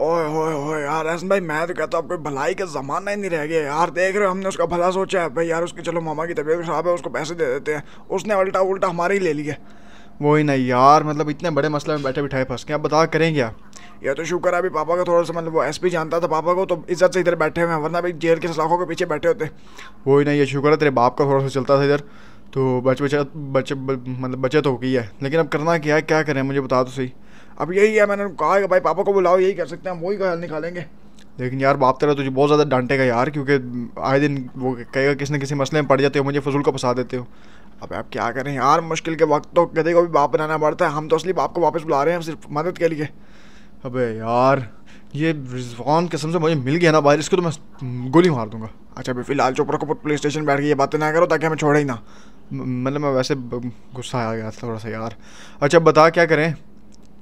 ओए होए होए यार, ऐसा भाई मैं तो कहता हूँ आपको भलाई का ज़माना ही नहीं रह गया यार। देख रहे हो, हमने उसका भला सोचा है भाई यार, उसकी चलो मामा की तबीयत खराब है, उसको पैसे दे देते हैं, उसने उल्टा उल्टा हमारे ही ले लिया। वही ना यार, मतलब इतने बड़े मसले में बैठे बिठाए फंस के, आप बता करेंगे आप। यह तो शुक्र है अभी पापा का थोड़ा सा, मतलब वो एसपी जानता था पापा को, तो इज्जत से इधर बैठे हुए हैं, वरना भाई जेल के सलाखों के पीछे बैठे होते। वही ना, ये शुक्र है तेरे बाप का थोड़ा सा चलता था इधर, तो बचत हो गई है। लेकिन अब करना क्या है, क्या करें मुझे बता तो सही। अब यही है, मैंने कहा कि भाई पापा को बुलाओ, यही कर सकते हैं, हम वही हल निकालेंगे। लेकिन यार बाप तेरा तुझे बहुत ज़्यादा डांटेगा यार, क्योंकि आए दिन वो कहेगा किसी न किसी मसले में पड़ जाते हो, मुझे फजूल को फंसा देते हो। अब आप क्या करें यार, मुश्किल के वक्त तो गधे को भी बाप बनाना पड़ता है। हम तो असली बाप को वापस बुला रहे हैं सिर्फ मदद के लिए। अबे यार, ये रिजवान कसम से मुझे मिल गया ना बाहर, इसको तो मैं गोली मार दूंगा। अच्छा अभी फिलहाल चोपड़ा को पुलिस स्टेशन बैठ के ये बातें ना करो ताकि हमें छोड़े ही ना। मतलब मैं वैसे गुस्सा आ गया थोड़ा सा यार। अच्छा बता क्या करें,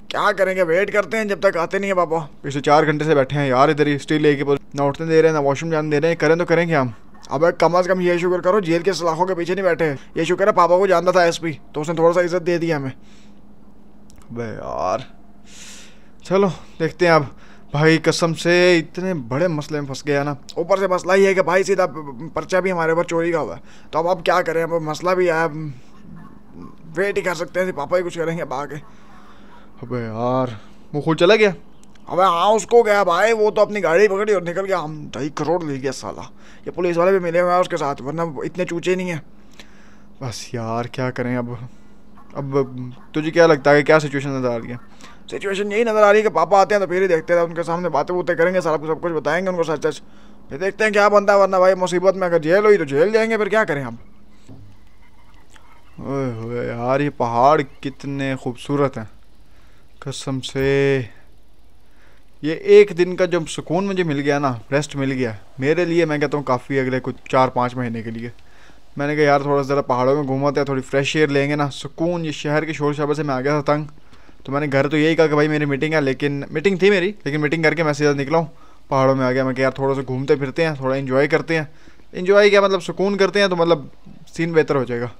क्या करेंगे, वेट करते हैं जब तक आते नहीं है पापा। पिछले 4 घंटे से बैठे हैं यार इधर ही, स्टील लेके ना उठने दे रहे हैं, ना वॉशरूम जाने दे रहे हैं। करें तो करेंगे हम। अब कम अज़ कम ये शुक्र करो जेल के सलाखों के पीछे नहीं बैठे। ये शुक्र है पापा को जानता था एसपी, तो उसने थोड़ा सा इज्जत दे दी हमें। अबे यार चलो देखते हैं। अब भाई कसम से इतने बड़े मसले में फंस गया ना, ऊपर से मसला ये है कि भाई सीधा पर्चा भी हमारे ऊपर चोरी का हुआ है। तो अब क्या करें, अब मसला भी आया, वेट ही कर सकते हैं, पापा ही कुछ करेंगे अब आगे। अबे यार वो खुद चला गया। अबे हाँ उसको गया भाई, वो तो अपनी गाड़ी पकड़ी और निकल गया। हम 2.5 करोड़ ले गया साला। ये पुलिस वाले भी मिले हुए हैं उसके साथ, वरना इतने चूचे नहीं हैं। बस यार क्या करें अब तुझे क्या लगता है क्या सिचुएशन नज़र आ रही है? सिचुएशन यही नज़र आ रही है कि पापा आते हैं तो फिर ही देखते हैं, उनके सामने बातें बूतें करेंगे, सारा सब कुछ बताएंगे उनको सच सच, फिर देखते हैं क्या बनता है। वरना भाई मुसीबत में अगर जेल हुई तो जेल जाएंगे, फिर क्या करें हम। ओए यार ये पहाड़ कितने खूबसूरत हैं कसम से। ये एक दिन का जब सुकून मुझे मिल गया ना, रेस्ट मिल गया मेरे लिए, मैं कहता हूँ काफ़ी अगले कुछ 4-5 महीने के लिए। मैंने कहा यार थोड़ा ज़रा पहाड़ों में घूमाते हैं, थोड़ी फ्रेश एयर लेंगे ना, सुकून। ये शहर के शोर शराबे से मैं आ गया था तंग, तो मैंने घर तो यही कहा कि भाई मेरी मीटिंग है, लेकिन मीटिंग थी मेरी, लेकिन मीटिंग करके मैं सीधा निकला हूँ, पहाड़ों में आ गया। मैं कहा यार थोड़ा सा घूमते फिरते हैं, थोड़ा इन्जॉय करते हैं, इन्जॉय क्या मतलब सुकून करते हैं, तो मतलब सीन बेहतर हो जाएगा।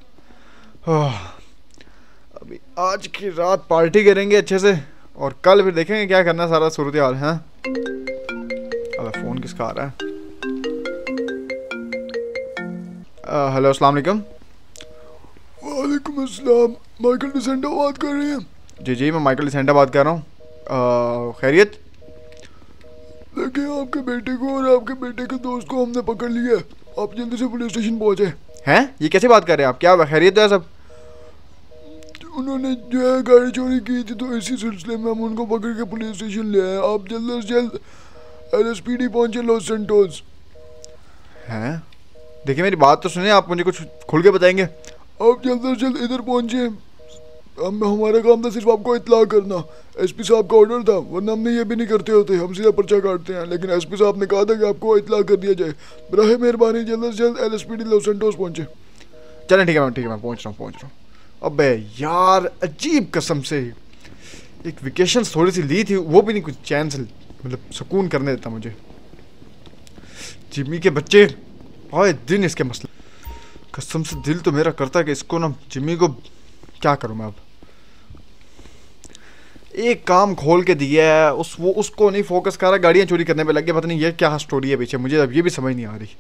अभी आज की रात पार्टी करेंगे अच्छे से, और कल फिर देखेंगे क्या करना सारा सूरत हाल है। अब फ़ोन किसका आ रहा है? हेलो अस्सलाम वालेकुम। वालेकुम अस्सलाम, माइकल डी सेंटा बात कर रही हैं? जी, मैं माइकल डी सेंटा बात कर रहा हूँ। खैरियत? देखिए आपके बेटे को और आपके बेटे के दोस्त को हमने पकड़ लिया, आप जल्दी से पुलिस स्टेशन पहुँचे। हैं? ये कैसे बात कर रहे हैं आप, क्या खैरियत है सब? उन्होंने जो है गाड़ी चोरी की थी, तो इसी सिलसिले में हम उनको पकड़ के पुलिस स्टेशन ले आए। आप जल्द से जल्द LSPD पहुँचे, लॉस सेंटोस। हैं? देखिए मेरी बात तो सुने आप, मुझे कुछ खुल के बताएंगे। आप जल्द से जल्द इधर पहुँचे, हम हमारा काम था सिर्फ आपको इतला करना, एसपी साहब का ऑर्डर था, वरना हमने ये भी नहीं करते होते, हम सीधा पर्चा काटते हैं। लेकिन एसपी साहब ने कहा था कि आपको इतला कर दिया जाए, बराए मेहरबानी जल्द से जल्द LSPD लॉस सेंटोस पहुँचे। चलें ठीक है, मैं पहुँच रहा हूँ। अबे यार अजीब कसम से, एक वेकेशन थोड़ी सी ली थी, वो भी नहीं कुछ चैन से मतलब सुकून करने देता मुझे। जिमी के बच्चे आए दिन इसके मसले, कसम से दिल तो मेरा करता कि इसको ना जिमी को क्या करूँ मैं। अब एक काम खोल के दिया है उसको नहीं फोकस कर रहा, गाड़ियाँ चोरी करने पे लग गया, पता नहीं ये क्या स्टोरी है पीछे, मुझे अब ये भी समझ नहीं आ रही।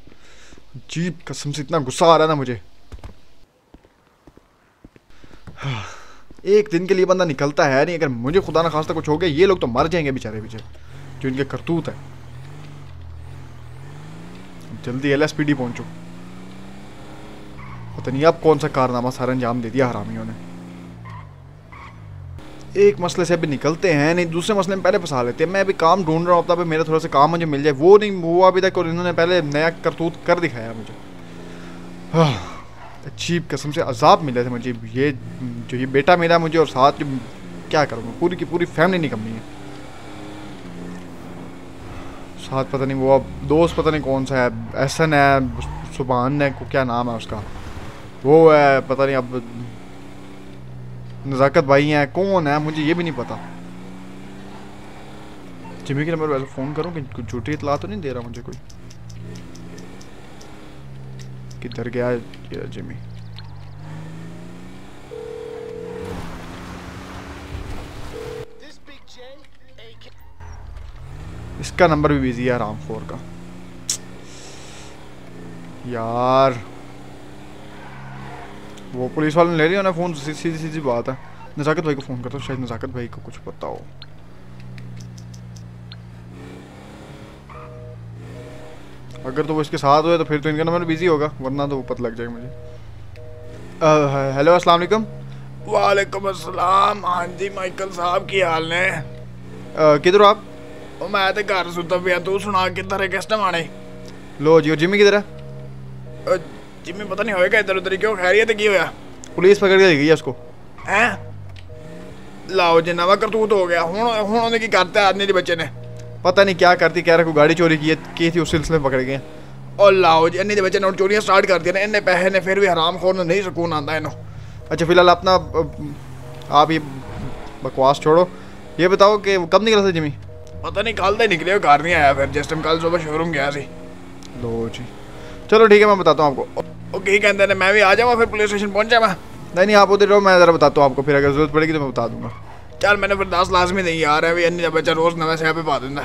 अजीब कसम से इतना गुस्सा आ रहा ना मुझे। एक दिन के लिए बंदा निकलता है नहीं, अगर मुझे खुदा ना खास्ता कुछ हो गया ये लोग तो मर जाएंगे बेचारे पीछे, जो इनके करतूत है। जल्दी LSPD पहुंचो, पता नहीं अब कौन सा कारनामा सारा अंजाम दे दिया हरामियों ने। एक मसले से अभी निकलते हैं नहीं, दूसरे मसले में पहले फंसा लेते हैं। मैं अभी काम ढूंढ रहा हूँ, अब तक मेरा थोड़ा सा काम मुझे मिल जाए, वो नहीं हुआ अभी तक, और इन्होंने पहले नया करतूत कर दिखाया मुझे। अजीब कसम से अजाब मिला था मुझे, ये जो ये बेटा मिला मुझे, और साथ जो क्या करूँगा पूरी की पूरी फैमिली निकम्मी है, साथ पता नहीं वो अब दोस्त पता नहीं कौन सा है, एहसन है, सुबहान है, को क्या नाम है उसका, वो है पता नहीं, अब नज़ाकत भाई हैं, कौन है मुझे ये भी नहीं पता। जिमी के नंबर पर फ़ोन करूँ कि कुछ झूठी इतला तो नहीं दे रहा मुझे कोई। किधर गया ये जिमी? इसका नंबर भी बिजी है राम फोर का यार। वो पुलिस वाले ले रही हो ना फ़ोन, सीधी सीधी बात है। नज़ाकत भाई को फ़ोन करता हूँ, शायद नज़ाकत भाई को कुछ पता हो। अगर तो वो इसके साथ हो तो फिर तो इनका नंबर बिजी होगा, वरना तो वो पता लग जाएगा मुझे। हेलो अस्सलाम वालेकुम। वालेकुम अस्सलाम। हाँ जी माइकल साहब की हाल ने? किधर हो आप? मैं तो घर सुता पे, तू सुना किधर है कस्टम आने? लो जी। और जिमी किधर है? जिमी पता नहीं होएगा इधर उधर, क्यों खैरियत की होया? पुलिस पकड़ के ले गई है उसको। हैं? लाओ जी नवा करतूत हो गया। हुण उन्हें की करते आदमी के बच्चे ने पता नहीं क्या करती, कह रहा कोई गाड़ी चोरी की थी उस सिलसिले में पकड़ गए। और लाओ जी इन्हें बच्चे ने चोरियाँ स्टार्ट कर दिया ना, इन्हें पैसे ने फिर भी हराम खोर ने नहीं सुकून आता इन्हों। अच्छा फिलहाल अपना आप ये बकवास छोड़ो, ये बताओ कि वो कब निकला था जिमी? पता नहीं कल तो निकले, घर नहीं आया फिर, जिस टाइम कल सुबह शोरूम गया सी। लो जी चलो ठीक है मैं बताता हूँ आपको। ओके कहते हैं मैं भी आ जाऊँगा फिर पुलिस स्टेशन पहुँच जाऊँ? नहीं आप उधर रहो, मैं ज़रा बताता हूँ आपको, फिर अगर जरूरत पड़ेगी तो मैं बता दूँगा। चल मैंने फिर 10 लाजमी नहीं आ रहा है, अन्य बच्चा रोज़ नवे से पे पा देना।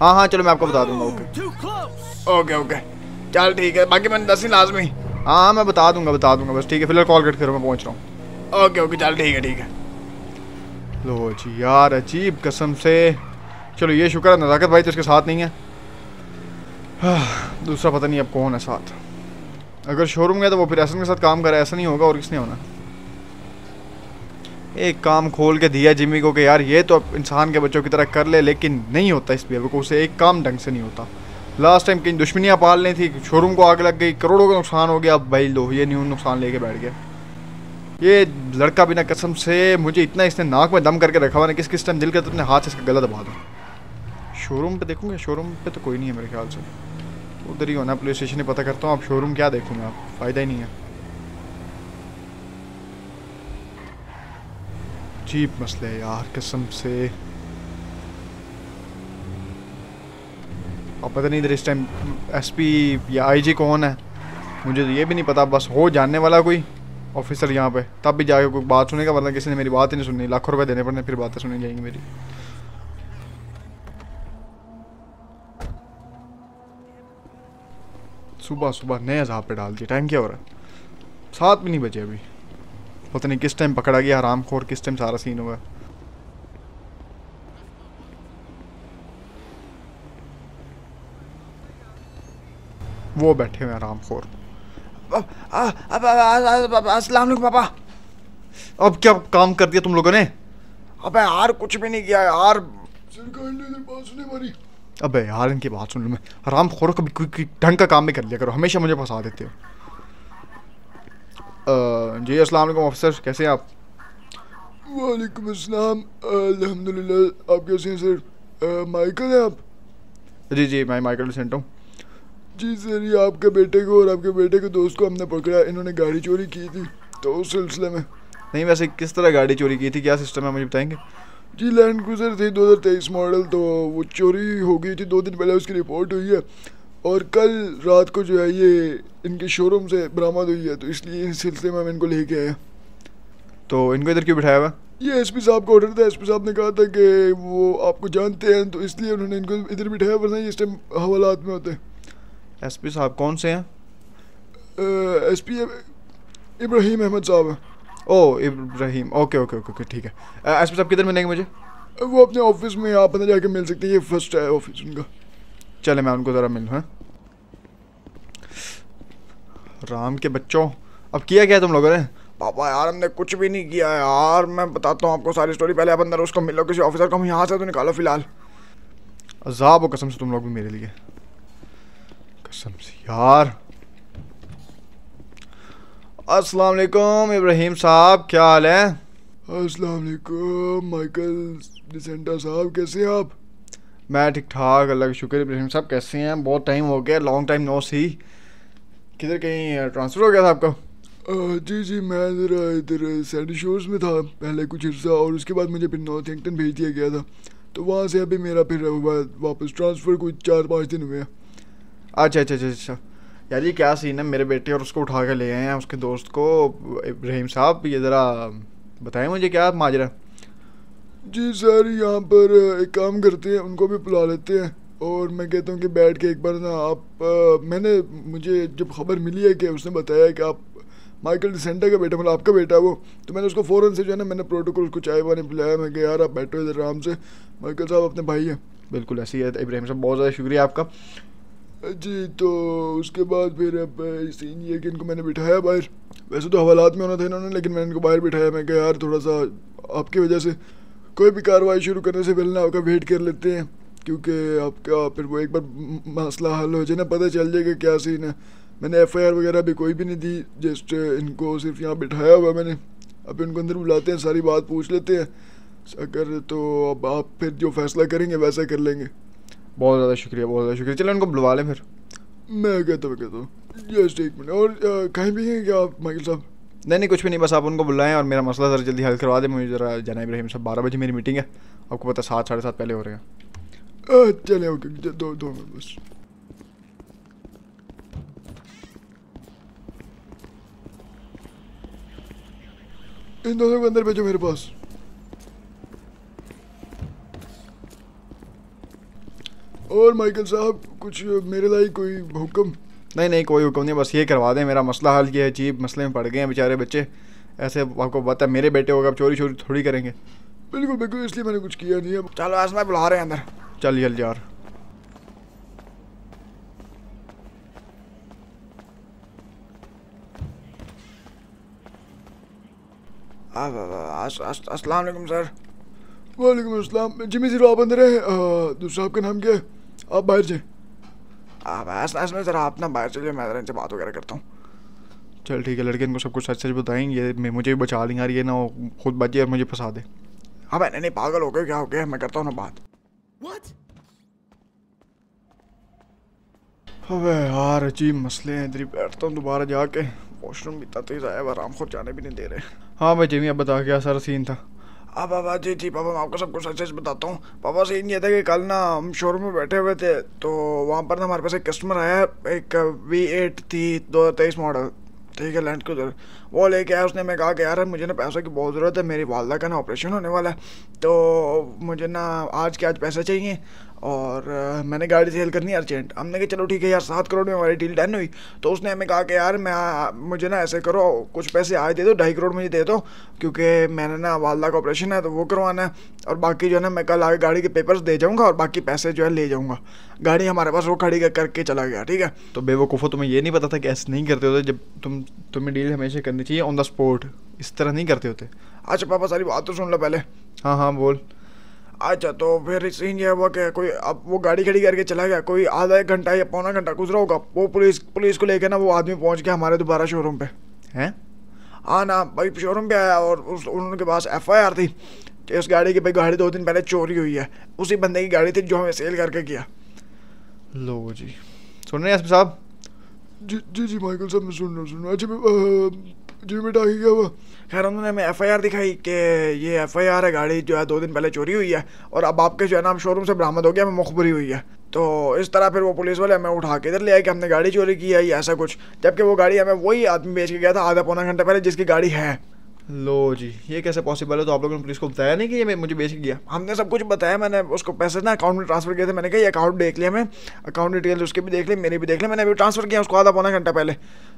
हाँ हाँ चलो मैं आपको बता दूँगा। ओके ओके ओके चल ठीक है, बाकी मैंने 10 ही लाजमी। हाँ हाँ मैं बता दूँगा बस ठीक है, फिलहाल कॉल कट करो मैं पहुँच रहा हूँ। ओके ओके चल ठीक है ठीक है। लो जी यार अजीब कसम से। चलो ये शुक्र है नज़ाकत भाई तो इसके साथ नहीं है, दूसरा पता नहीं अब कौन है साथ। अगर शोरूम गया तो वो फिर एहसन के साथ काम करे, ऐसा नहीं होगा और किसने होना। एक काम खोल के दिया जिमी को कि यार ये तो अब इंसान के बच्चों की तरह कर ले, लेकिन नहीं होता इस बेवकूफ़ से एक काम ढंग से नहीं होता। लास्ट टाइम कहीं दुश्मनियाँ पाल ली थी, शोरूम को आग लग गई, करोड़ों का नुकसान हो गया। अब भाई लो ये न्यू नुकसान लेके बैठ गया ये लड़का बिना कसम से। मुझे इतना इसने नाक में दम करके रखा हुआ ना, किस किस टाइम दिल करता अपने हाथ से इसका गला दबा दूँ। शोरूम पे देखूँगा, शोरूम पे तो कोई नहीं है मेरे ख्याल से, उधर ही होना पुलिस स्टेशन ही, पता करता हूँ। आप शोरूम क्या देखूँगा, आप फ़ायदा ही नहीं है। अजीब मसले यार कसम से। अब पता नहीं इधर इस टाइम एसपी या आईजी कौन है, मुझे तो ये भी नहीं पता। बस हो जानने वाला कोई ऑफिसर यहाँ पे, तब भी जाके कोई बात सुनेगा, वरना किसी ने मेरी बात ही नहीं सुननी। लाखों रुपए देने पड़ने फिर बातें सुनी जाएंगी मेरी। सुबह सुबह नए अजाब पे डाल दिया। टाइम क्या हो रहा है? 7 भी नहीं बजे अभी, पता नहीं किस टाइम पकड़ा गया हरामखोर, किस टाइम सारा सीन हुआ। वो बैठे हुए हरामखोर। अस्सलाम वालेकुम पापा। अब क्या काम कर दिया तुम लोगों ने? अबे यार कुछ भी नहीं किया यार। अबे यार इनकी बात सुन लो। मैं हरामखोर कभी कोई ढंग का काम नहीं कर लिया करो, हमेशा मुझे फंसा देते हो। जी अस्सलाम वालेकुम ऑफिसर, कैसे हैं आप? वालेकुम अस्सलाम, अल्हम्दुलिल्लाह। आप कैसे हैं सर? माइकल हैं आप? जी जी मैं माइकल डे सेंटा हूँ। जी सर ये आपके बेटे को और आपके बेटे के दोस्त को हमने पकड़ा, इन्होंने गाड़ी चोरी की थी तो उस सिलसिले में। नहीं वैसे किस तरह गाड़ी चोरी की थी, क्या सिस्टम है मुझे बताएंगे? जी लैंड क्रूज़र थी 2023 मॉडल, तो वो चोरी हो गई थी। 2 दिन पहले उसकी रिपोर्ट हुई है और कल रात को जो है ये इनके शोरूम से बरामद हुई है, तो इसलिए इस सिलसिले में हम इनको लेके आया। तो इनको इधर क्यों बिठाया हुआ? ये एसपी साहब का ऑर्डर था, एसपी साहब ने कहा था कि वो आपको जानते हैं तो इसलिए उन्होंने इनको इधर बिठाया, वरना ये इस टाइम हवालात में होते हैं। एसपी साहब कौन से हैं? एसपी इब्राहिम अहमद साहब हैं। Oh Ibrahim, okay okay okay ठीक है। एसपी साहब किधर मिलेंगे मुझे? वो अपने ऑफिस में आप अंदर जाके मिल सकते हैं, ये फर्स्ट है ऑफिस उनका। चले मैं उनको ज़रा मिलूँ। राम के बच्चों अब किया क्या तुम लोगों ने? पापा यार हमने कुछ भी नहीं किया यार, मैं बताता हूँ आपको सारी स्टोरी। पहले आप अंदर उसको मिलो, किसी ऑफिसर को हम यहाँ से तो निकालो। फिलहाल अजाब हो कसम से तुम लोग भी मेरे लिए, कसम से यार। अस्सलाम वालेकुम इब्राहिम साहब, क्या हाल है? अस्सलाम वालेकुम माइकल डे सेंटा साहब, कैसे हैं आप? मैं ठीक ठाक अल्लाह का शुक्र। इब्राहिम साहब कैसे हैं? बहुत टाइम हो गया, लॉन्ग टाइम नो सी। किधर कहीं ट्रांसफ़र हो गया था आपका? जी जी मैं ज़रा इधर सैडी शोर्स में था पहले कुछ अर्सा, और उसके बाद मुझे फिर नॉर्थैम्पटन भेज दिया गया था, तो वहाँ से अभी मेरा फिर वापस ट्रांसफ़र कुछ 4-5 दिन हुए हैं। अच्छा अच्छा अच्छा अच्छा यार ये क्या सीन है? मेरे बेटे और उसको उठा के ले आए हैं उसके दोस्त को। इब्राहिम साहब ये ज़रा बताएं मुझे क्या माजरा? जी सर यहाँ पर एक काम करते हैं, उनको भी बुला लेते हैं और मैं कहता हूँ कि बैठ के एक बार ना आप मुझे जब खबर मिली है कि उसने बताया कि आप माइकल डी सेंटा का बेटा, मतलब आपका बेटा है वो, तो मैंने उसको फ़ौरन से जो है ना मैंने प्रोटोकॉल उसको चाय पानी पिलाया। मैं कहा यार आप बैठो इधर आराम से, माइकल साहब अपने भाई हैं। बिल्कुल ऐसी है इब्राहिम साहब, बहुत ज़्यादा शुक्रिया आपका जी। तो उसके बाद फिर अब सीन ये कि इनको मैंने बिठाया बाहर, वैसे तो हवालात में होना था इन्होंने, लेकिन मैंने इनको बाहर बिठाया। मैं कहा यार थोड़ा सा आपकी वजह से कोई भी कार्रवाई शुरू करने से पहले ना आपका वेट कर लेते हैं, क्योंकि आपका फिर वो एक बार मसला हल हो जाए ना, पता चल जाएगा क्या सीन है। मैंने एफआईआर वगैरह भी कोई भी नहीं दी, जस्ट इनको सिर्फ यहाँ बिठाया हुआ मैंने। अभी उनको अंदर बुलाते हैं, सारी बात पूछ लेते हैं अगर, तो अब आप फिर जो फैसला करेंगे वैसा कर लेंगे। बहुत ज़्यादा शुक्रिया, बहुत ज़्यादा शुक्रिया। चलो उनको बुलवा लें फिर। मैं कहता हूँ जस्ट एक मिनट, और कहीं भी हैं क्या आप माइकल साहब? नहीं कुछ भी नहीं, बस आप उनको बुलाएं और मेरा मसला ज़रा जल्दी हल करवा दें। मुझे ज़रा जाना इब्राहिम साहब, 12 बजे मेरी मीटिंग है, आपको पता 7, 7:30 पहले हो रहे हैं। चले ओके, 2 मिनट बस। इन दोनों को अंदर भेजो मेरे पास। और माइकल साहब कुछ मेरे लिए कोई हुक्म? नहीं कोई हुक्म नहीं, बस ये करवा दें, मेरा मसला हल किया है। अजीब मसले में पड़ गए हैं बेचारे बच्चे, ऐसे आपको पता है मेरे बेटे होगा, अब चोरी थोड़ी करेंगे। बिल्कुल इसलिए मैंने कुछ किया नहीं है। चलो आसमा बुला रहे हैं अंदर, चल जल्दी यार। अस्सलाम वालेकुम सर। वालेकुम अस्सलाम। जिमी जीरो आप अंदर हैं, दूसरा आपका नाम क्या है? आप बाहर जाएँ। इसमें जरा आप ना बाहर चलिए, मैं इनसे बात वगैरह करता हूँ। चल ठीक है, लड़के इनको सब कुछ सच सच बताएंगे। मैं मुझे भी बचा लेंगे यार, ये ना हो खुद बच जाए और मुझे फंसा दे। हाँ भाई नहीं पागल हो गए क्या, हो गया मैं करता हूँ ना बात। अबे यार अजीब मसले हैं, इधर ही बैठता हूँ दोबारा जाके। वॉशरूम भी इतना तेज आया, आराम खूब जाने भी नहीं दे रहे। हाँ भाई जिमी, अब बता क्या सारा सीन था? अब बाबा जी पापा मैं आपको सब कुछ अच्छे से बताता हूँ। पापा सीन ये था कि कल ना हम शोरूम में बैठे हुए थे, तो वहाँ पर ना हमारे पास एक कस्टमर आया, एक V8 थी 2023 मॉडल, ठीक है, लैंड क्रूजर। वो लेके आया, उसने मैं कहा कि यार मुझे ना पैसों की बहुत ज़रूरत है, मेरी वालदा का ना ऑपरेशन होने वाला है, तो मुझे ना आज के आज पैसे चाहिए और मैंने गाड़ी सेल करनी है अर्जेंट। हमने कहा चलो ठीक है यार, 7 करोड़ में हमारी डील डन हुई। तो उसने हमें कहा कि यार मुझे ना ऐसे करो, कुछ पैसे आज दे दो, 2.5 करोड़ मुझे दे दो, क्योंकि मैंने ना वालदा का ऑपरेशन है तो वो करवाना है, और बाकी जो है ना मैं कल आगे गाड़ी के पेपर्स दे जाऊँगा और बाकी पैसे जो है ले जाऊँगा। गाड़ी हमारे पास वो खड़ी करके चला गया, ठीक है। तो बेवकूफ़ो तुम्हें ये नहीं पता था कि ऐसे नहीं करते होते, जब तुम्हें डील हमेशा करनी चाहिए ऑन द स्पॉट, इस तरह नहीं करते होते। अच्छा पापा सारी बात तो सुन लो पहले। हाँ हाँ बोल। अच्छा तो फिर सीन ये हुआ कि कोई अब वो गाड़ी खड़ी करके चला गया, कोई आधा एक घंटा या पौना घंटा गुजरा होगा, वो पुलिस को लेके ना वो आदमी पहुंच गया हमारे दोबारा शोरूम पे। हैं? हाँ ना भाई शोरूम पे आया और उनके पास एफआईआर थी इस गाड़ी की, भाई गाड़ी 2 दिन पहले चोरी हुई है, उसी बंदे की गाड़ी थी जो हमें सेल करके गया। लो जी सुन रहे हैं एसपी साहब? जी माइकल साहब मैं सुन रहा हूँ। अच्छा जी बेटा आगे क्या हुआ? खैर उन्होंने हमें एफआईआर दिखाई कि ये एफआईआर है, गाड़ी जो है 2 दिन पहले चोरी हुई है और अब आपके जो है ना शोरूम से बरामद हो गया, हमें मुखबरी हुई है। तो इस तरह फिर वो पुलिस वाले हमें उठा के इधर ले आए कि हमने गाड़ी चोरी की है या ऐसा कुछ, जबकि वो गाड़ी हमें वही आदमी बेच के गया था आधा पौना घंटा पहले जिसकी गाड़ी है। लो जी ये कैसे पॉसिबल है? तो आप लोगों ने पुलिस को बताया नहीं कि ये मुझे बेच के गया? हमने सब कुछ बताया, मैंने उसको पैसे ना अकाउंट में ट्रांसफर किए थे। मैंने कहा ये अकाउंट देख लिया, मैं अकाउंट डिटेल उसके भी देख ली, मेरे भी देख लिया, मैंने अभी ट्रांसफर किया उसको आधा पौना घंटा पहले।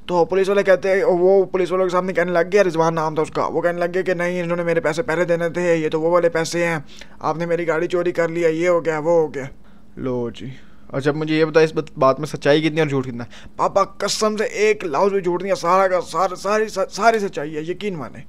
तो पुलिस वाले कहते हैं, वो पुलिस वालों के सामने कहने लग गया, रिजवान नाम था उसका, वो कहने लग गया कि नहीं इन्होंने मेरे पैसे पहले देने थे, ये तो वो वाले पैसे हैं, आपने मेरी गाड़ी चोरी कर लिया, ये हो गया वो हो गया। लो जी अच्छा मुझे ये बताया इस बात में सच्चाई कितनी और झूठ कितना? पापा कसम से 1 लफ्ज़ भी झूठ नहीं है, सारा का सारी सच्चाई है, यकीन माने।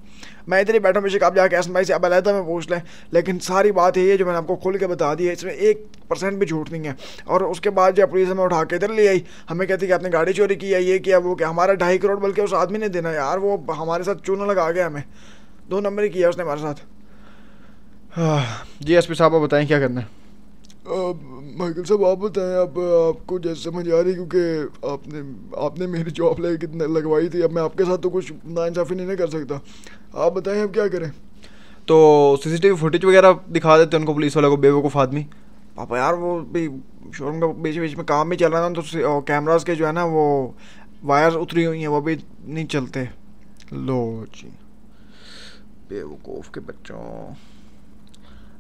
मैं इधर ही बैठा, बेशक आप जाके ऐसा भाई से अब अलहदा में पूछ लें, लेकिन सारी बात यही है जो मैंने आपको खुल के बता दी है, इसमें 1% भी झूठ नहीं है। और उसके बाद जो पुलिस हमें उठा के इधर ले आई, हमें कहती कि आपने गाड़ी चोरी की है, ये किया वो क्या, हमारा 2.5 करोड़ बल्कि उस आदमी ने देना यार, वो हमारे साथ चूना लगा गया, हमें 2 नंबर ही किया उसने हमारे साथ। जी एसपी साहब आप बताएँ क्या करना है? माइकल साहब आप बताएं, अब आपको जैसे समझ आ रही, क्योंकि आपने मेरी जॉब लगवाई थी, अब मैं आपके साथ तो कुछ नाइंसाफ़ी नहीं कर सकता। आप बताएं अब क्या करें? तो सीसीटीवी फुटेज वगैरह दिखा देते हैं उनको, पुलिस वालों को, बेवकूफ़ आदमी। पापा यार वो भी शोरूम का बीच में काम भी चल रहा था, तो कैमराज के जो है ना वो वायर उतरी हुई हैं, वो भी नहीं चलते। लो जी बेवकूफ़ के बच्चों।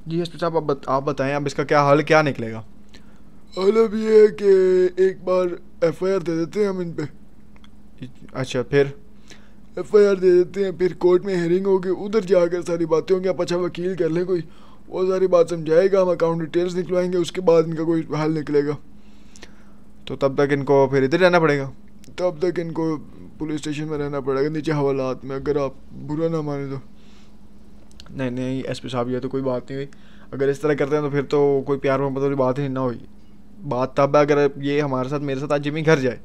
जी एस पी साहब आप बताएं अब इसका क्या हल क्या निकलेगा? और अब ये कि एक बार एफआईआर दे देते हैं हम इन पे। अच्छा फिर एफआईआर दे देते हैं, फिर कोर्ट में हेयरिंग होगी, उधर जाकर सारी बातें होंगी। आप अच्छा वकील कर लें कोई, वो सारी बात समझाएगा, हम अकाउंट डिटेल्स निकलवाएंगे, उसके बाद इनका कोई हाल निकलेगा। तो तब तक इनको फिर इधर रहना पड़ेगा, तब तक इनको पुलिस स्टेशन में रहना पड़ेगा नीचे हवालात में। अगर आप बुरा ना माने तो। नहीं नहीं एसपी साहब, यह तो कोई बात नहीं हुई। अगर इस तरह करते हैं तो फिर तो कोई प्यार मोहब्बत वाली बात ही ना हुई। बात तब है अगर ये हमारे साथ मेरे साथ आज जिमी घर जाए।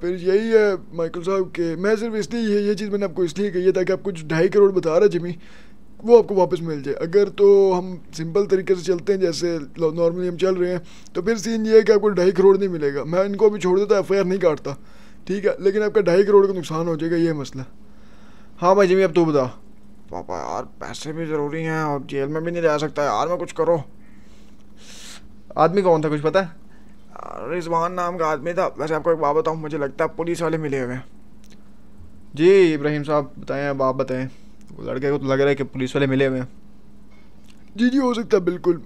फिर यही है माइकल साहब के, मैं सिर्फ इसलिए ये चीज़ मैंने आपको इसलिए कही है ताकि आपको जो 2.5 करोड़ बता रहा जिमी वो आपको वापस मिल जाए। अगर तो हम सिंपल तरीके से चलते हैं जैसे नॉर्मली हम चल रहे हैं तो फिर सीन ये है कि आपको 2.5 करोड़ नहीं मिलेगा। मैं इनको अभी छोड़ देता, एफआईआर नहीं काटता, ठीक है, लेकिन आपका 2.5 करोड़ का नुकसान हो जाएगा, ये मसला। हाँ भाई जिमी अब तो बता। पापा यार पैसे भी ज़रूरी हैं और जेल में भी नहीं रह सकता यार मैं, कुछ करो। आदमी कौन था कुछ पता है? रिजवान नाम का आदमी था। वैसे आपको एक बात बताऊँ, मुझे लगता है पुलिस वाले मिले हुए हैं। जी इब्राहिम साहब बताएं, अब आप बताएं। लड़के को तो लग रहा है कि पुलिस वाले मिले हुए हैं। जी जी हो सकता है बिल्कुल।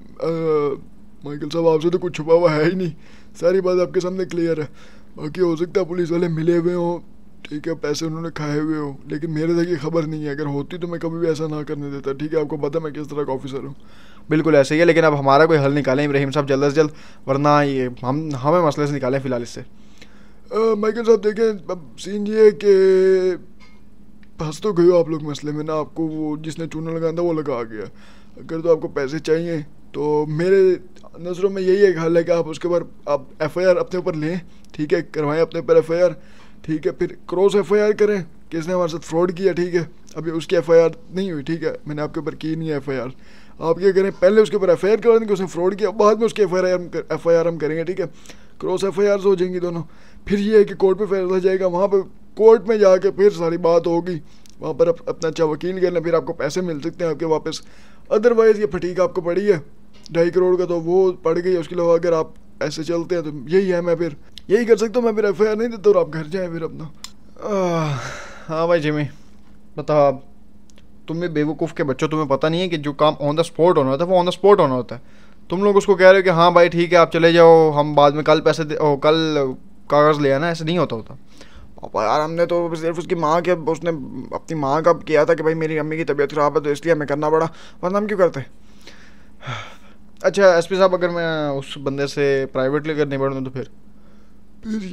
माइकल साहब आपसे तो कुछ छुपा हुआ है ही नहीं, सारी बात आपके सामने क्लियर है। बाकी हो सकता है पुलिस वाले मिले हुए हों, ठीक है, पैसे उन्होंने खाए हुए हो, लेकिन मेरे तक ये खबर नहीं है। अगर होती तो मैं कभी भी ऐसा ना करने देता, ठीक है, आपको पता मैं किस तरह का ऑफिसर हूँ। बिल्कुल ऐसे ही है, लेकिन अब हमारा कोई हल निकालें इब्राहिम साहब जल्द से जल्द, वरना ये हमें मसले से निकालें फ़िलहाल इससे। माइकल साहब देखें अब सीन ये है कि फंस तो गए हो आप लोग मसले में ना, आपको वो जिसने चूना लगाया था वो लगा गया। अगर तो आपको पैसे चाहिए तो मेरे नज़रों में यही एक हल है कि आप उसके ऊपर आप एफआईआर अपने ऊपर लें, ठीक है, करवाएं अपने ऊपर एफआईआर, ठीक है, फिर क्रॉस एफआईआर करें किसने हमारे साथ फ्रॉड किया, ठीक है। अभी उसकी एफआईआर नहीं हुई, ठीक है, मैंने आपके ऊपर की नहीं है एफआईआर। आप क्या करें, पहले उसके ऊपर एफआईआर करवा देंगे कि उसने फ्रॉड किया, बाद में उसकी एफआईआर हम करेंगे, ठीक है, क्रॉस एफआईआर हो जाएंगी दोनों। फिर ये है कि कोर्ट में फैसला जाएगा, वहाँ पर कोर्ट में जाकर फिर सारी बात होगी, वहाँ पर अपना अच्छा वकील करना, फिर आपको पैसे मिल सकते हैं आपके वापस। अदरवाइज़ ये फटीक आपको पड़ी है 2.5 करोड़ का, तो वो पड़ गई। उसके अलावा अगर आप ऐसे चलते हैं तो यही है, मैं फिर यही कर सकता हूँ, मैं फिर एफआईआर नहीं देता और आप घर जाएँ फिर अपना। हाँ भाई जिमी बताओ आप, तुम भी बेवकूफ़ के बच्चों, तुम्हें पता नहीं है कि जो काम ऑन द स्पॉट होना होता है वो ऑन द स्पॉट होना होता है। तुम लोग उसको कह रहे हो कि हाँ भाई ठीक है आप चले जाओ, हम बाद में कल पैसे कल कागज़ ले आना, ऐसे नहीं होता होता। पापा यार हमने तो सिर्फ उसकी माँ के, उसने अपनी माँ का किया था कि भाई मेरी मम्मी की तबीयत ख़राब है तो इसलिए हमें करना पड़ा, वरना हम क्यों करते। अच्छा एसपी साहब अगर मैं उस बंदे से प्राइवेटली अगर नहीं बढ़ूँ तो फिर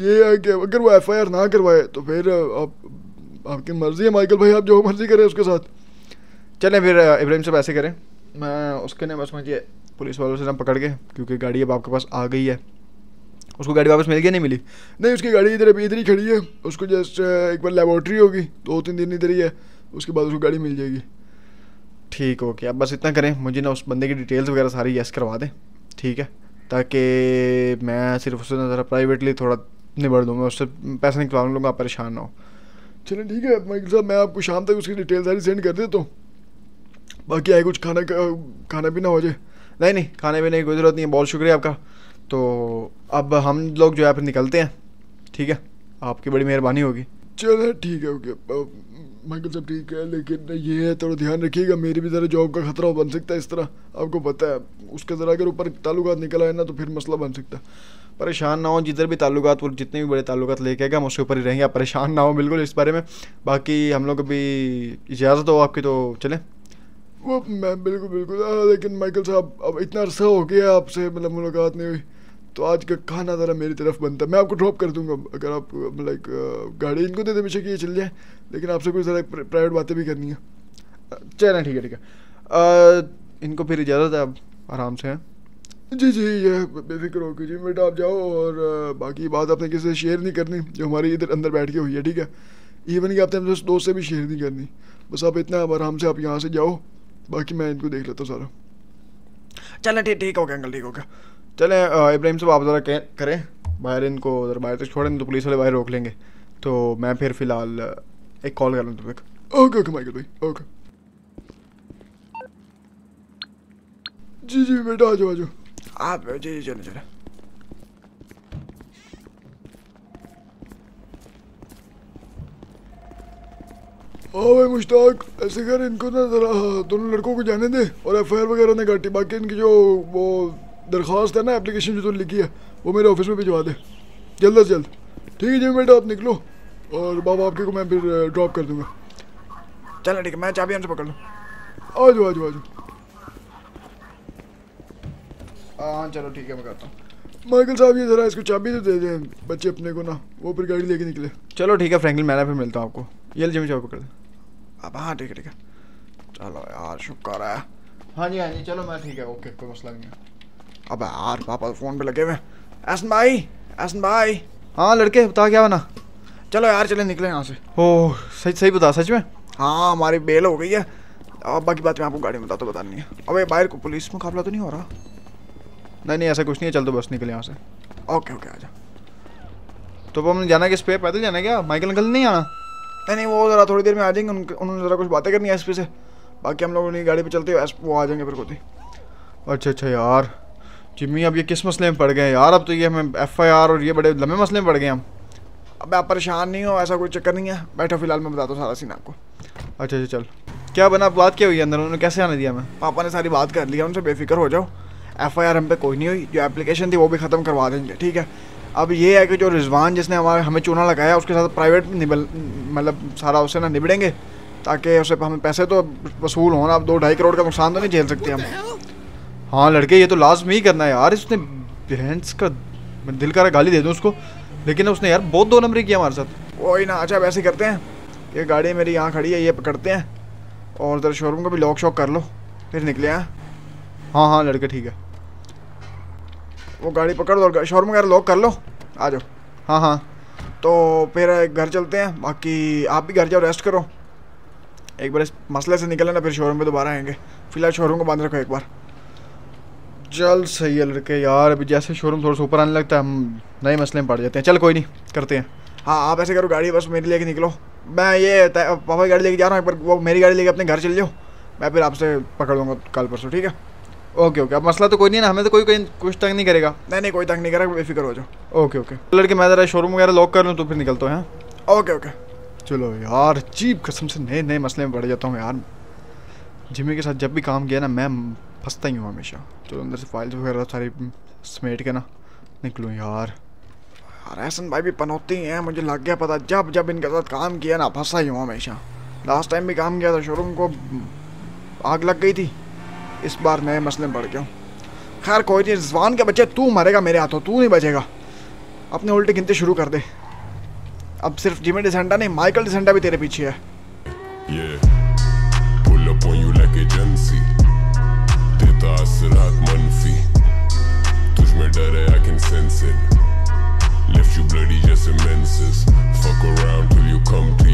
ये है कि अगर वो एफआईआर ना करवाए तो फिर आपकी मर्ज़ी है माइकल भाई, आप जो मर्ज़ी करें उसके साथ। चलें फिर इब्राहिम साहब ऐसे करें, मैं उसके ना बस मुझे पुलिस वालों से ना पकड़ के, क्योंकि गाड़ी अब आपके पास आ गई है। उसको गाड़ी वापस मिल गई नहीं मिली? नहीं उसकी गाड़ी इधर अभी इधर ही खड़ी है, उसको जस्ट एक बार लेबोरेटरी होगी, 2-3 दिन इधर ही है, उसके बाद उसको गाड़ी मिल जाएगी। ठीक ओके, अब बस इतना करें, मुझे ना उस बंदे की डिटेल्स वगैरह सारी यस करवा दें, ठीक है, ताकि मैं सिर्फ उससे ना ज़रा प्राइवेटली थोड़ा निबड़ दूँ, मैं उससे पैसे निकलवा लूँगा, आप परेशान ना हो। चलो ठीक है माइकल साहब, मैं आपको शाम तक उसकी डिटेल सारी सेंड कर देता हूँ। बाकी आए कुछ खाना पीना हो जाए? नहीं नहीं खाने पीने की कोई ज़रूरत नहीं है, बहुत शुक्रिया आपका। तो अब हम लोग जो है फिर निकलते हैं, ठीक है, आपकी बड़ी मेहरबानी होगी। चलो ठीक है ओके माइकल साहब, ठीक है, लेकिन ये है थोड़ा ध्यान रखिएगा, मेरी भी ज़रा जॉब का ख़तरा बन सकता है इस तरह, आपको पता है उसके ज़रा अगर ऊपर ताल्लुकात निकल आए ना तो फिर मसला बन सकता है। परेशान ना हो, जिधर भी ताल्लुकात वो जितने भी बड़े ताल्लुकात लेके आएगा हम उसके ऊपर ही रहेंगे, आप परेशान ना हो बिल्कुल इस बारे में। बाकी हम लोग अभी इजाज़त हो आपकी तो चलें? वो मैं बिल्कुल बिल्कुल, लेकिन माइकल साहब अब इतना अरसा हो गया आपसे मतलब मुलाकात नहीं हुई, तो आज का खाना ज़रा मेरी तरफ बनता है, मैं आपको ड्रॉप कर दूंगा। अगर आप लाइक गाड़ी इनको दे दें पीछे कि ये चल जाए, लेकिन आपसे कुछ ज़रा प्राइवेट बातें भी करनी है। चलें ठीक है ठीक है, इनको फिर इजाज़त है, आप आराम से हैं। जी जी ये बेफिक्र होगी जी बेटा, आप जाओ, और बाकी बात आपने किसी से शेयर नहीं करनी जो हमारी इधर अंदर बैठ के हुई है, ठीक है, इवन कि आपने अपने दोस्त से भी शेयर नहीं करनी, बस आप इतना आप आराम से आप यहाँ से जाओ, बाकी मैं इनको देख लेता हूँ सारा। चलें ठीक ठीक हो गया अंकल, ठीक हो गया। चले इब्राहिम साहब आप ज़रा करें बाहर, इनको ज़रा बाहर तक छोड़ें तो पुलिस वाले बाहर रोक लेंगे, तो मैं फिर फ़िलहाल एक कॉल कर लूँ तुम तक। ओके ओके माइकल भाई ओके। जी जी बेटा आ जाओ आ जाओ आप, जी जी चले चले। हाँ भाई मुश्ताक ऐसे कर, इनको ना ज़रा दोनों लड़कों को जाने दे और एफआईआर वगैरह ना काटी, बाकी इनकी जो वो दरख्वास्त है ना एप्लीकेशन जो तुमने लिखी है वो मेरे ऑफिस में भिजवा दे जल्द अज जल्द। ठीक है जी बेटा आप निकलो और बाबा आपके को मैं फिर ड्रॉप कर दूंगा। चलो ठीक है मैं चाबी हमसे पकड़ लूँ। आ जाओ आ जाओ आ जाओ। हाँ चलो ठीक है मैं करता हूँ। माइकल साहब ये ज़रा इसको चाबी तो दे दें बच्चे अपने को ना, वो फिर गाड़ी लेके निकले। चलो ठीक है फ्रैंकलिन मैं ना फिर मिलता हूँ आपको। ये जिमी चाबी पकड़ दे अब। हाँ ठीक है ठीक है। चलो यार शुक्र है। हाँ जी हाँ जी चलो मैं ठीक है ओके कोई मसला नहीं है। अब यार पापा फ़ोन पे लगे हुए। एहसन भाई हाँ लड़के बता क्या बना। चलो यार चले निकले यहाँ से। ओह सच सही बता सच में। हाँ हमारी बेल हो गई है अब बाकी बात मैं आपको गाड़ी में बताता बतानी है। अब ये बाहर को पुलिस मुकाबला तो नहीं हो रहा। नहीं नहीं ऐसा कुछ नहीं है चल तो बस निकले यहाँ से। ओके ओके आ जा। तो अब हमने जाना किस पे पैदल जाना क्या माइकल अंकल नहीं आना। नहीं नहीं वो ज़रा थोड़ी देर में आ जाएंगे उन्होंने ज़रा कुछ बातें करनी है एसपी से बाकी हम लोग उन्हीं गाड़ी पे चलते हो वो आ जाएंगे फिर खुद ही। अच्छा अच्छा यार जिम्मी अब ये किस मसले में पड़ गए यार। अब तो ये हमें एफआईआर और ये बड़े लंबे मसले में पड़ गए हम। अब आप परेशान नहीं हो ऐसा कोई चक्कर नहीं है बैठो फिलहाल मैं बताता हूँ सारा सीन आपको। अच्छा अच्छा चल क्या बना बात क्या हुई अंदर उन्होंने कैसे आने दिया हमें। पापा ने सारी बात कर लिया उनसे बेफिक्र हो जाओ एफआईआर हम पे कोई नहीं हुई जो एप्लीकेशन थी वो भी ख़त्म करवा देंगे ठीक है। अब ये है कि जो रिजवान जिसने हमें चूना लगाया उसके साथ प्राइवेट मतलब सारा उससे ना निबड़ेंगे ताकि उससे हमें पैसे तो वसूल होना। अब 2-2.5 करोड़ का नुकसान तो नहीं झेल सकते हम। हाँ लड़के ये तो लाजमी ही करना है यार। इसने बहन्स का दिल करा गाली दे दूँ उसको लेकिन उसने यार बहुत 2 नंबरी किया हमारे साथ। वही ना अच्छा वैसे करते हैं ये गाड़ी मेरी यहाँ खड़ी है ये पकड़ते हैं और उधर शोरूम को भी लॉक शॉक कर लो फिर निकले हैं। हाँ हाँ लड़के ठीक है वो गाड़ी पकड़ दो शोरूम वगैरह लॉक कर लो आ जाओ। हाँ हाँ तो फिर घर चलते हैं बाकी आप भी घर जाओ रेस्ट करो एक बार इस मसले से निकलना फिर शोरूम पे दोबारा आएंगे। फिलहाल शोरूम को बंद रखो एक बार। चल सही है लड़के यार अभी जैसे शोरूम थोड़ा सा ऊपर आने लगता है हम नए मसले में पड़ जाते हैं। चल कोई नहीं करते हैं। हाँ आप ऐसे करो गाड़ी बस मेरी लेके निकलो मैं ये पापा की गाड़ी लेके जा रहा हूँ एक बार वो मेरी गाड़ी लेके अपने घर चल जाओ मैं फिर आपसे पकड़ लूँगा कल परसों ठीक है। ओके ओके अब मसला तो कोई नहीं है ना हमें तो कोई कुछ तंग नहीं करेगा। नहीं नहीं कोई तंग नहीं करेगा बेफिक्र हो जाओ। ओके ओके लड़के मैं ज़रा शोरूम वगैरह लॉक कर लूँ तो फिर निकलते हैं। ओके ओके चलो यार अजीब कसम से नए नए मसले में पड़ जाता हूँ यार। जिमी के साथ जब भी काम किया ना मैं फंसता ही हूँ हमेशा। चलो अंदर से फाइल्स वगैरह सारी समेट के ना निकलूँ यार। एहसन भाई भी पनौती हैं मुझे लग गया पता जब जब इनके साथ काम किया ना फंसा ही हूँ हमेशा। लास्ट टाइम भी काम किया था शोरूम को आग लग गई थी इस बार नए मसले में पड़ गया हूँ। खैर कोई नहीं रिजवान के बच्चे तू मरेगा मेरे हाथों तू नहीं बचेगा अपने उल्टे गिनते शुरू कर दे। अब सिर्फ जिमी डे सेंटा नहीं माइकल डे सेंटा भी तेरे पीछे है। Left you bloody just immenses. Fuck around till you come to